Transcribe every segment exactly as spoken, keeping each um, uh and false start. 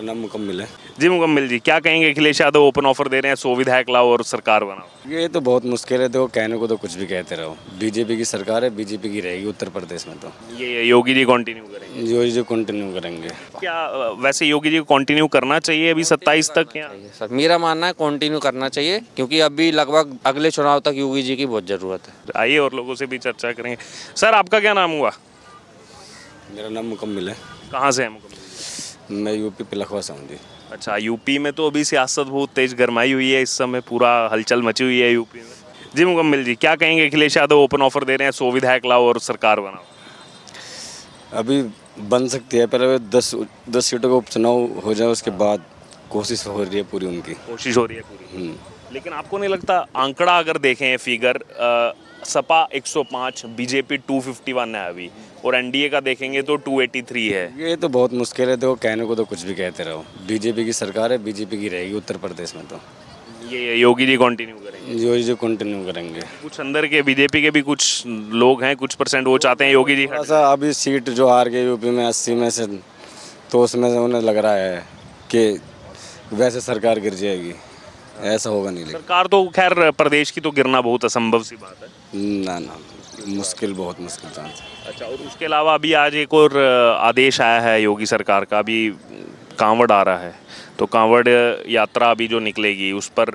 मेरा नाम मुकम्मिल है जी। मुकम्मिल जी, क्या कहेंगे, अखिलेश यादव ओपन ऑफर दे रहे हैं सौ विधायक लाओ और सरकार बनाओ। ये तो बहुत मुश्किल है, तो कहने को तो कुछ भी कहते रहो। बीजेपी की सरकार है, बीजेपी की रहेगी उत्तर प्रदेश में, तो ये योगी जी कंटिन्यू करेंगे। योगी जी कंटिन्यू करेंगे। क्या वैसे योगी जी को कंटिन्यू करना चाहिए अभी सत्ताईस तक? सर मेरा मानना है कंटिन्यू करना चाहिए, क्योंकि अभी लगभग अगले चुनाव तक योगी जी की बहुत ज़रूरत है। आइए और लोगों से भी चर्चा करेंगे। सर आपका क्या नाम हुआ? मेरा नाम मुकम्मिल है। कहाँ से है मुकम्मिल? मैं यूपी पिलखवा से हूँ जी। अच्छा, यूपी में तो अभी सियासत बहुत तेज गरमाई हुई है, इस समय पूरा हलचल मची हुई है यूपी में। जी मुकम्मिल जी, क्या कहेंगे, अखिलेश यादव ओपन ऑफर दे रहे हैं सौ विधायक लाओ और सरकार बनाओ। अभी बन सकती है, पहले दस दस सीटों का उपचुनाव हो जाए, उसके बाद कोशिश हो रही है पूरी, उनकी कोशिश हो रही है पूरी। लेकिन आपको नहीं लगता, आंकड़ा अगर देखें फिगर, सपा एक सौ पाँच, बीजेपी दो सौ इक्यावन है अभी, और एनडीए का देखेंगे तो दो सौ तिरासी है। ये तो बहुत मुश्किल है, तो कहने को तो कुछ भी कहते रहो। बीजेपी की सरकार है, बीजेपी की रहेगी उत्तर प्रदेश में, तो ये योगी जी कंटिन्यू करेंगे। योगी जी कंटिन्यू करेंगे। कुछ अंदर के बीजेपी के भी कुछ लोग हैं, कुछ परसेंट वो चाहते हैं योगी जी। ऐसा अभी सीट जो हार गई यूपी में अस्सी में से, तो उसमें से उन्हें लग रहा है कि वैसे सरकार गिर जाएगी, ऐसा होगा नहीं। लेकिन सरकार तो खैर प्रदेश की तो गिरना बहुत असंभव सी बात है ना, ना मुश्किल, बहुत मुश्किल चांस। अच्छा, और उसके अलावा अभी आज एक और आदेश आया है योगी सरकार का, अभी कांवड़ आ रहा है, तो कांवड़ यात्रा अभी जो निकलेगी उस पर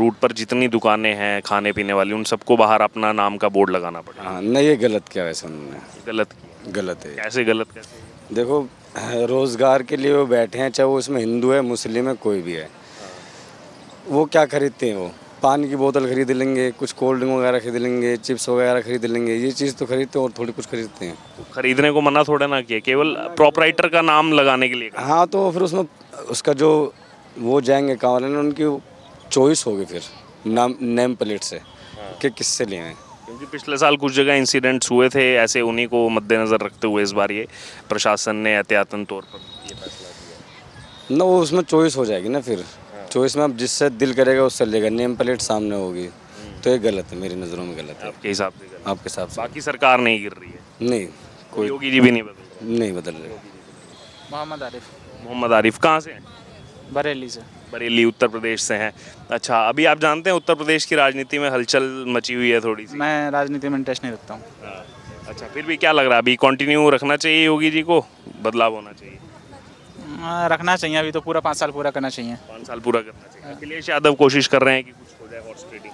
रूट पर जितनी दुकानें हैं खाने पीने वाली, उन सबको बाहर अपना नाम का बोर्ड लगाना पड़ेगा। हाँ नहीं, ये गलत किया वैसे उन्होंने, गलत गलत है। कैसे गलत? कैसे? देखो रोज़गार के लिए वो बैठे हैं, चाहे वो उसमें हिंदू है, मुस्लिम है, कोई भी है। वो क्या खरीदते हैं, वो पानी की बोतल खरीद लेंगे, कुछ कोल्ड ड्रिंक वगैरह खरीद लेंगे, चिप्स वगैरह खरीद लेंगे, ये चीज़ तो खरीदते हैं, और थोड़ी कुछ खरीदते हैं। तो खरीदने को मना थोड़ा ना किया, केवल प्रोपराइटर का नाम लगाने के लिए। हाँ, तो फिर उसमें उसका जो वो जाएंगे कांवड़ में, उनकी चॉइस होगी फिर नाम नेम प्लेट से कि किससे लेना है, क्योंकि पिछले साल कुछ जगह इंसिडेंट्स हुए थे ऐसे, उन्हीं को मद्देनज़र रखते हुए इस बार ये प्रशासन ने एहतियातन तौर पर ये फैसला किया। ना वो उसमें चॉइस हो जाएगी ना, फिर चॉइस में आप जिससे दिल करेगा उससे लेगा, नेम प्लेट सामने होगी, तो ये गलत है, मेरी नज़रों में गलत है। आपके हिसाब से? आपके हिसाब से। बाकी सरकार नहीं गिर रही है? नहीं, कोई योगी जी भी नहीं बदल नहीं बदल रहे। मोहम्मद आरिफ। मोहम्मद आरिफ कहाँ से हैं? बरेली से। बरेली उत्तर प्रदेश से हैं। अच्छा, अभी आप जानते हैं उत्तर प्रदेश की राजनीति में हलचल मची हुई है थोड़ी सी। मैं राजनीति में इंटरेस्ट नहीं रखता हूँ। अच्छा, फिर भी क्या लग रहा है, अभी कंटिन्यू रखना चाहिए योगी जी को, बदलाव होना चाहिए? रखना चाहिए, अभी तो पूरा पाँच साल पूरा करना चाहिए। पाँच साल पूरा करना चाहिए। अखिलेश यादव कोशिश कर रहे हैं कि कुछ हो जाए, हॉर्स ट्रेडिंग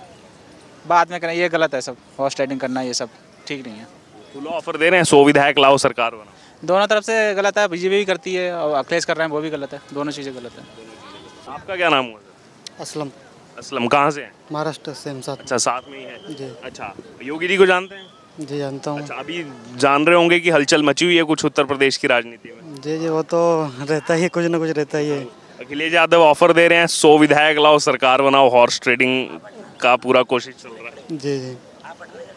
बाद में करें, ये गलत है सब, हॉर्स ट्रेडिंग करना ये सब ठीक नहीं है। खुला ऑफर दे रहे हैं सौ विधायक लाओ सरकार बनाओ, दोनों तरफ से गलत है। बीजेपी भी करती है और अखिलेश कर रहे हैं, वो भी गलत है, दोनों चीज़ें गलत है। आपका क्या नाम हुआ? असलम। असलम कहाँ से हैं? महाराष्ट्र से। अच्छा, साथ में ही है। अच्छा, योगी जी को जानते हैं? जी जानता हूँ। अच्छा, अभी जान रहे होंगे कि हलचल मची हुई है कुछ उत्तर प्रदेश की राजनीति में? जी जी, वो तो रहता ही है, कुछ ना कुछ रहता ही है। अखिलेश यादव ऑफर दे रहे हैं सौ विधायक लाओ सरकार बनाओ, हॉर्स ट्रेडिंग का पूरा कोशिश चल रहा है। जी जी,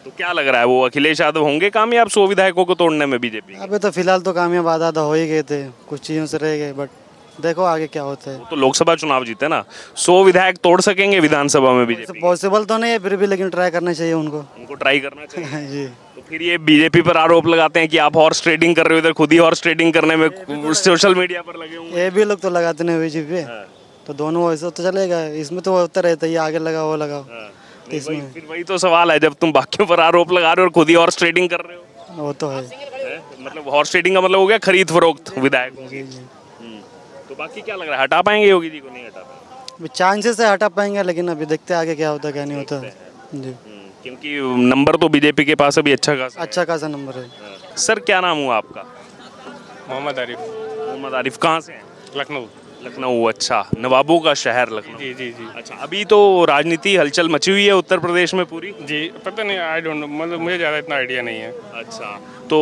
तो क्या लग रहा है, वो अखिलेश यादव होंगे कामयाब सौ विधायकों को तोड़ने में बीजेपी? अभी तो फिलहाल तो कामयाब आधा आधा हो ही गए थे, कुछ चीज़ों से रह गए, बट देखो आगे क्या होता है। तो लोकसभा चुनाव जीते ना, सौ विधायक तोड़ सकेंगे विधानसभा में बीजेपी? पॉसिबल तो नहीं है फिर भी, लेकिन ट्राई करना चाहिए उनको, उनको ट्राई करना चाहिए जी। तो फिर ये बीजेपी पर आरोप लगाते हैं कि आप हॉर्स ट्रेडिंग कर रहे हो, इधर खुद ही हॉर्स ट्रेडिंग करने में सोशल मीडिया पर लगे होंगे। ये भी लोग तो लगाते हैं बीजेपी पे। हाँ। तो दोनों ऐसा तो चलेगा, इसमें तो होता रहता है, आगे लगाओ वो लगाओ। हाँ। तो इसमें वही, फिर वही तो सवाल है, जब तुम बाकियों पर आरोप लगा रहे हो और खुद ही हॉर्स ट्रेडिंग कर रहे हो। वो तो है, मतलब हॉर्स ट्रेडिंग का मतलब हो गया खरीद फरोख्त विधायकों की। तो बाकी क्या लग रहा है, हटा पाएंगे योगी जी को? नहीं हटा पाएंगे, चांसेस है हटा पाएंगे, लेकिन अभी देखते हैं आगे क्या होता है क्या नहीं होता जी, क्योंकि नंबर तो बीजेपी के पास अभी अच्छा खासा अच्छा खासा नंबर है। सर क्या नाम हुआ आपका? मोहम्मद आरिफ। मोहम्मद आरिफ कहाँ से हैं? लखनऊ। लखनऊ, अच्छा, नवाबों का शहर लखनऊ। जी जी जी। अच्छा, अभी तो राजनीति हलचल मची हुई है उत्तर प्रदेश में पूरी? जी, पता नहीं, आई डोंट नो, मतलब मुझे ज़्यादा इतना आइडिया नहीं है। अच्छा, तो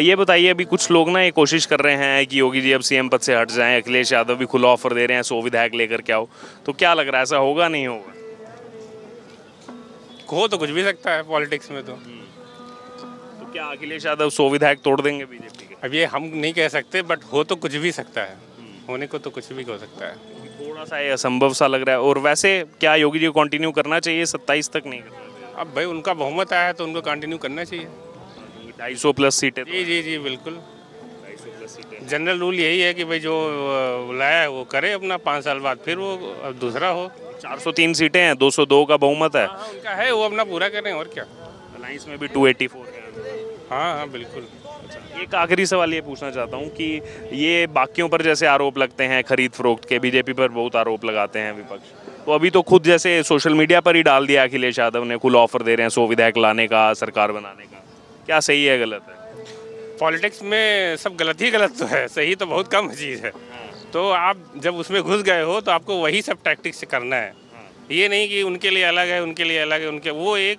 ये बताइए, अभी कुछ लोग ना ये कोशिश कर रहे हैं कि योगी जी अब सीएम पद से हट जाएं, अखिलेश यादव भी खुला ऑफर दे रहे हैं सौ विधायक लेकर के आओ, तो क्या लग रहा है, ऐसा होगा नहीं होगा? हो तो कुछ भी सकता है पॉलिटिक्स में, तो तो क्या अखिलेश यादव सौ विधायक तोड़ देंगे बीजेपी के? अब ये हम नहीं कह सकते, बट हो तो कुछ भी सकता है, होने को तो कुछ भी हो सकता है। थोड़ा सा ये असंभव सा लग रहा है। और वैसे क्या योगी जी को कंटिन्यू करना चाहिए सत्ताईस तक? नहीं करना, अब भाई उनका बहुमत आया है तो उनको कंटिन्यू करना चाहिए। ढाई सौ प्लस सीटें? जी जी जी बिल्कुल, ढाई सौ प्लस सीटें। जनरल रूल यही है कि भाई जो लाया है वो करे अपना, पाँच साल बाद फिर वो दूसरा हो। चार सौ तीन सीटें हैं, दो सौ दो का बहुमत है उनका, है वो अपना पूरा करें और क्या। अलायंस में भी दो सौ चौरासी है। हाँ हाँ बिल्कुल। एक आखिरी सवाल ये पूछना चाहता हूँ कि ये बाकियों पर जैसे आरोप लगते हैं खरीद फरोख्त के, बीजेपी पर बहुत आरोप लगाते हैं विपक्ष, तो अभी तो खुद जैसे सोशल मीडिया पर ही डाल दिया अखिलेश यादव ने, खुला ऑफर दे रहे हैं सौ विधायक लाने का, सरकार बनाने का, क्या सही है गलत है? पॉलिटिक्स में सब गलत ही गलत तो है, सही तो बहुत कम चीज़ है। तो आप जब उसमें घुस गए हो तो आपको वही सब टैक्टिक्स करना है, ये नहीं कि उनके लिए अलग है उनके लिए अलग है उनके, वो एक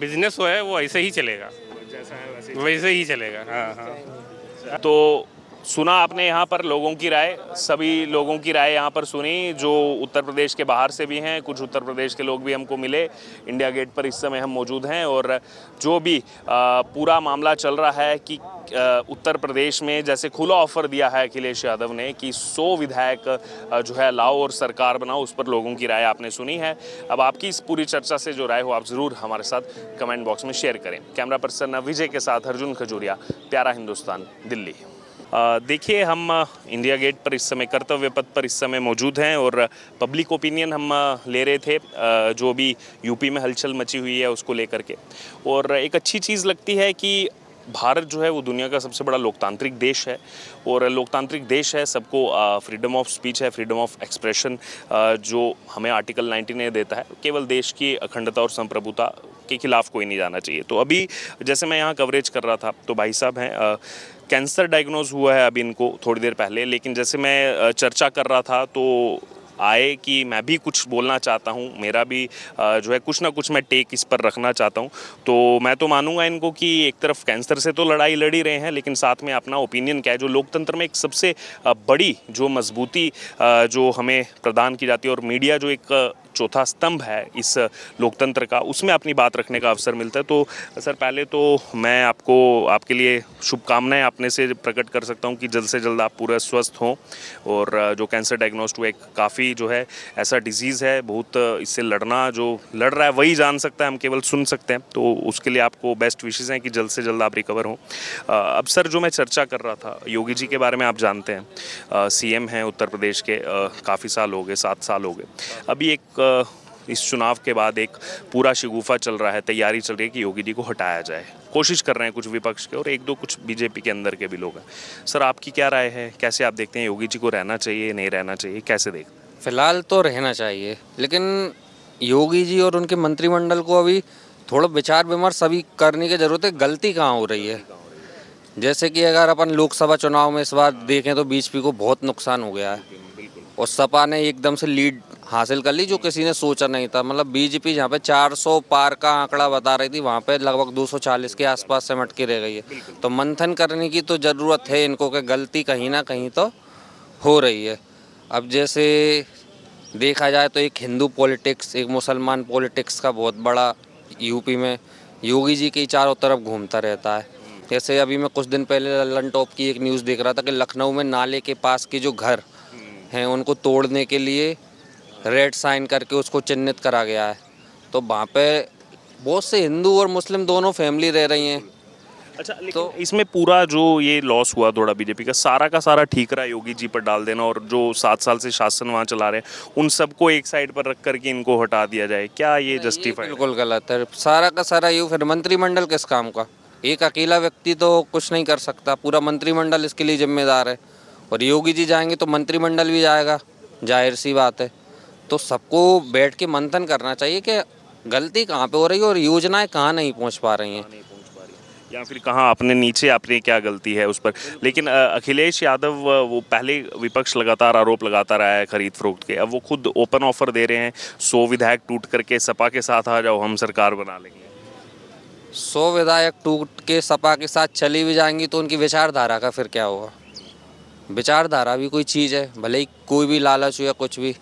बिजनेस हो है, वो ऐसे ही चलेगा जैसा है वैसे वैसे ही चलेगा। हाँ हाँ, तो सुना आपने यहाँ पर लोगों की राय, सभी लोगों की राय यहाँ पर सुनी जो उत्तर प्रदेश के बाहर से भी हैं, कुछ उत्तर प्रदेश के लोग भी हमको मिले। इंडिया गेट पर इस समय हम मौजूद हैं और जो भी आ, पूरा मामला चल रहा है कि आ, उत्तर प्रदेश में जैसे खुला ऑफर दिया है अखिलेश यादव ने कि सौ विधायक जो है लाओ और सरकार बनाओ, उस पर लोगों की राय आपने सुनी है। अब आपकी इस पूरी चर्चा से जो राय हो आप ज़रूर हमारे साथ कमेंट बॉक्स में शेयर करें। कैमरा पर्सन विजय के साथ अर्जुन खजूरिया, प्यारा हिंदुस्तान, दिल्ली। देखिए हम इंडिया गेट पर इस समय, कर्तव्य पथ पर इस समय मौजूद हैं और पब्लिक ओपिनियन हम ले रहे थे जो भी यूपी में हलचल मची हुई है उसको लेकर के। और एक अच्छी चीज़ लगती है कि भारत जो है वो दुनिया का सबसे बड़ा लोकतांत्रिक देश है और लोकतांत्रिक देश है, सबको फ्रीडम ऑफ स्पीच है, फ्रीडम ऑफ एक्सप्रेशन जो हमें आर्टिकल नाइनटीन ए देता है, केवल देश की अखंडता और संप्रभुता के खिलाफ कोई नहीं जाना चाहिए। तो अभी जैसे मैं यहाँ कवरेज कर रहा था तो भाई साहब हैं, कैंसर डायग्नोज हुआ है अभी इनको थोड़ी देर पहले, लेकिन जैसे मैं चर्चा कर रहा था तो आए कि मैं भी कुछ बोलना चाहता हूँ, मेरा भी जो है कुछ ना कुछ मैं टेक इस पर रखना चाहता हूँ। तो मैं तो मानूंगा इनको कि एक तरफ कैंसर से तो लड़ाई लड़ी रहे हैं लेकिन साथ में अपना ओपिनियन क्या है, जो लोकतंत्र में एक सबसे बड़ी जो मजबूती जो हमें प्रदान की जाती है और मीडिया जो एक चौथा स्तंभ है इस लोकतंत्र का, उसमें अपनी बात रखने का अवसर मिलता है। तो सर पहले तो मैं आपको, आपके लिए शुभकामनाएं आपने से प्रकट कर सकता हूं कि जल्द से जल्द आप पूरा स्वस्थ हों और जो कैंसर डायग्नोस्ट हुआ एक काफ़ी जो है ऐसा डिजीज़ है, बहुत इससे लड़ना, जो लड़ रहा है वही जान सकता है, हम केवल सुन सकते हैं। तो उसके लिए आपको बेस्ट विशेज़ हैं कि जल्द से जल्द आप रिकवर हों। अब सर जो मैं चर्चा कर रहा था, योगी जी के बारे में आप जानते हैं, सी एम हैं उत्तर प्रदेश के, काफ़ी साल हो गए, सात साल हो गए। अभी एक इस चुनाव के बाद एक पूरा शिगुफा चल रहा है, तैयारी चल रही है कि योगी जी को हटाया जाए, कोशिश कर रहे हैं कुछ विपक्ष के और एक दो कुछ बीजेपी के अंदर के भी लोग हैं। सर आपकी क्या राय है, कैसे आप देखते हैं योगी जी को रहना चाहिए नहीं रहना चाहिए, कैसे देखते हैं? फिलहाल तो रहना चाहिए, लेकिन योगी जी और उनके मंत्रिमंडल को अभी थोड़ा विचार विमर्श अभी करने की ज़रूरत है, गलती कहाँ हो रही है। जैसे कि अगर अपन लोकसभा चुनाव में इस बार देखें तो बीजेपी को बहुत नुकसान हो गया है और सपा ने एकदम से लीड हासिल कर ली जो किसी ने सोचा नहीं था। मतलब बीजेपी जहाँ पे चार सौ पार का आंकड़ा बता रही थी वहाँ पे लगभग दो सौ चालीस के आसपास सिमट के रह गई है। तो मंथन करने की तो ज़रूरत है इनको कि गलती कहीं ना कहीं तो हो रही है। अब जैसे देखा जाए तो एक हिंदू पॉलिटिक्स, एक मुसलमान पॉलिटिक्स का बहुत बड़ा यूपी में योगी जी के चारों तरफ घूमता रहता है। जैसे अभी मैं कुछ दिन पहले लल्लन टॉप की एक न्यूज़ देख रहा था कि लखनऊ में नाले के पास के जो घर हैं उनको तोड़ने के लिए रेड साइन करके उसको चिन्हित करा गया है। तो वहाँ पे बहुत से हिंदू और मुस्लिम दोनों फैमिली रह रही हैं। अच्छा, लेकिन तो इसमें पूरा जो ये लॉस हुआ थोड़ा बीजेपी का, सारा का सारा ठीकरा योगी जी पर डाल देना और जो सात साल से शासन वहाँ चला रहे हैं उन सबको एक साइड पर रख करके इनको हटा दिया जाए, क्या ये जस्टिफाई? बिल्कुल गलत है सारा का सारा। ये फिर मंत्रिमंडल किस काम का, एक अकेला व्यक्ति तो कुछ नहीं कर सकता, पूरा मंत्रिमंडल इसके लिए जिम्मेदार है और योगी जी जाएंगे तो मंत्रिमंडल भी जाएगा, जाहिर सी बात है। तो सबको बैठ के मंथन करना चाहिए कि गलती कहाँ पे हो रही है और योजनाएं कहाँ नहीं पहुँच पा रही हैं या फिर कहाँ अपने नीचे अपने क्या गलती है उस पर। लेकिन अखिलेश यादव, वो पहले विपक्ष लगातार आरोप लगाता रहा है खरीद फरोख्त के, अब वो खुद ओपन ऑफर दे रहे हैं सौ विधायक टूट करके सपा के साथ आ जाओ हम सरकार बना लेंगे। सौ विधायक टूट के सपा के साथ चली भी जाएंगी तो उनकी विचारधारा का फिर क्या होगा? विचारधारा भी कोई चीज़ है, भले ही कोई भी लालच हो या कुछ भी,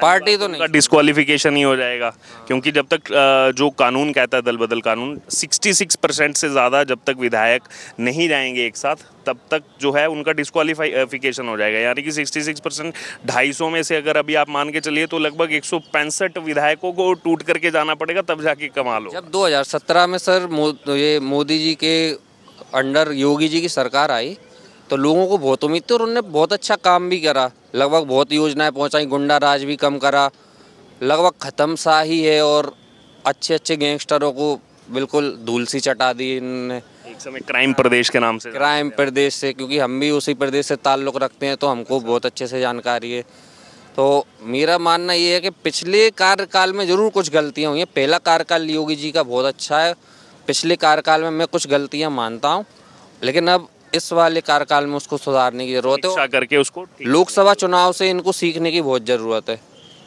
पार्टी तो नहीं, डिस्क्वालिफिकेशन ही हो जाएगा। क्योंकि जब तक जो कानून कहता है दल बदल कानून, छियासठ परसेंट से ज़्यादा जब तक विधायक नहीं जाएंगे एक साथ तब तक जो है उनका डिस्क्वालिफिकेशन हो जाएगा, यानी कि छियासठ परसेंट, ढाई सौ में से अगर अभी आप मान के चलिए तो लगभग एक सौ पैंसठ विधायकों को टूट करके जाना पड़ेगा तब जाके कमाल हो। जब दो हज़ार सत्रह में सर मो, ये मोदी जी के अंडर योगी जी की सरकार आई तो लोगों को बहुत उम्मीद थी और उन्होंने बहुत अच्छा काम भी करा, लगभग बहुत योजनाएं पहुंचाई, गुंडा राज भी कम करा, लगभग ख़त्म सा ही है और अच्छे अच्छे गैंगस्टरों को बिल्कुल धूल सी चटा दी इन्होंने। एक समय क्राइम प्रदेश के नाम से, क्राइम प्रदेश से, क्योंकि हम भी उसी प्रदेश से ताल्लुक़ रखते हैं तो हमको बहुत अच्छे से जानकारी है। तो मेरा मानना ये है कि पिछले कार्यकाल में ज़रूर कुछ गलतियाँ हुई हैं। पहला कार्यकाल योगी जी का बहुत अच्छा है, पिछले कार्यकाल में मैं कुछ गलतियाँ मानता हूँ, लेकिन अब इस वाले कार्यकाल में उसको सुधारने की ज़रूरत है करके उसको लोकसभा चुनाव से इनको सीखने की बहुत ज़रूरत है,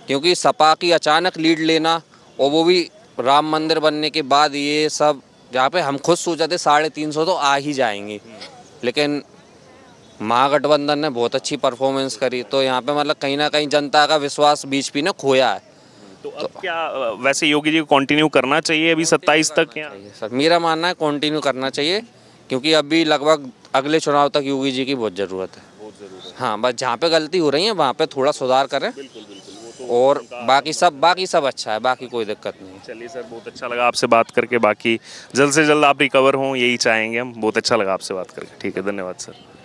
क्योंकि सपा की अचानक लीड लेना और वो भी राम मंदिर बनने के बाद, ये सब जहाँ पे हम खुद सोच जाते साढ़े तीन सौ तो आ ही जाएंगी, लेकिन महागठबंधन ने बहुत अच्छी परफॉर्मेंस करी। तो यहाँ पे मतलब कहीं ना कहीं जनता का विश्वास बीजेपी ने खोया है। तो अब तो, क्या वैसे योगी जी को कंटिन्यू करना चाहिए अभी सत्ताईस तक? सर मेरा मानना है कंटिन्यू करना चाहिए, क्योंकि अभी लगभग अगले चुनाव तक योगी जी की बहुत ज़रूरत है, बहुत ज़रूरत है। हाँ, बस जहाँ पे गलती हो रही है वहाँ पे थोड़ा सुधार करें, बिल्कुल बिल्कुल। और बाकी सब बाकी सब अच्छा है, बाकी कोई दिक्कत नहीं। चलिए सर, बहुत अच्छा लगा आपसे बात करके, बाकी जल्द से जल्द आप रिकवर हों यही चाहेंगे हम। बहुत अच्छा लगा आपसे बात करके, ठीक है, धन्यवाद सर।